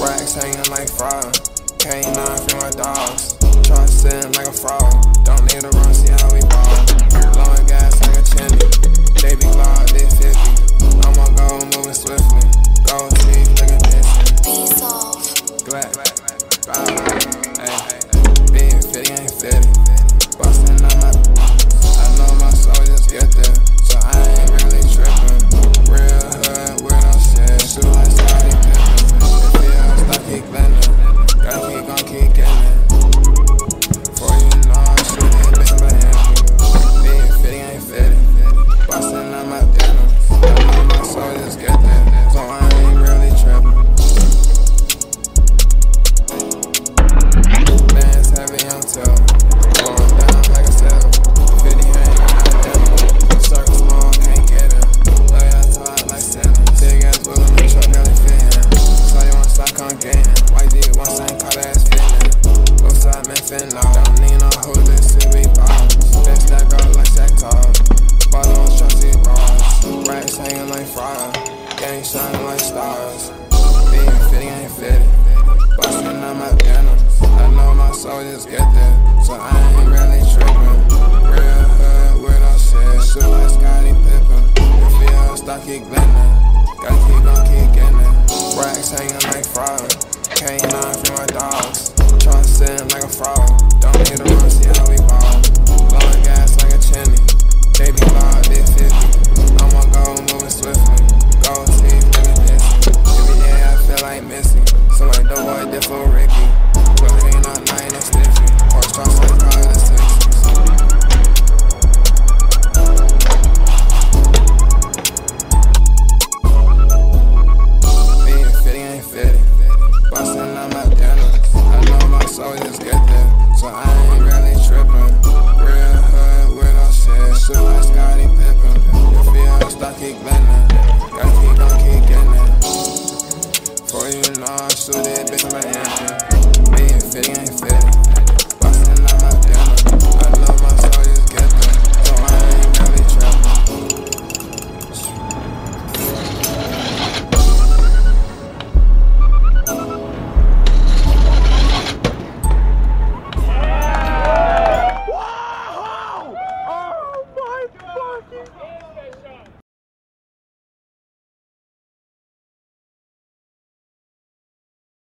Racks hanging like frog. K9 for my dogs. Try sitting like a frog. Don't need a run, see how we ball. Blowing gas like a chimney. They be loud, they 50. I'm on go, moving swiftly. Gold teeth, looking pissy. Peace off. Glad. Bye. Hey. Being 50 ain't 50. Bustin' on my. I know my soul just get there. So I ain't really trippin'. Real hood, weird no shit. Shoot like Scottie Pippin. It feels like he blendin'. Gotta keep gon' keep gettin'. Don't need no hood, this shit we bought. Bitch that girl like that cop. Bottle on trusty bras. Racks hanging like fire. Gang shining like stars. Being 50 ain't 50. Bustin' on my denim. I know my soul just get there. So I ain't really trippin'. Real hood, weird no shit. Shoot like Scottie Pippin. It feels like he glintin'. Gotta keep on keep gettin' it. Racks hanging like fire. K9 for my dogs. Try sitting like a frog. Don't need a run, see how we ball. Blowing gas like a chimney. They be loud, they 50.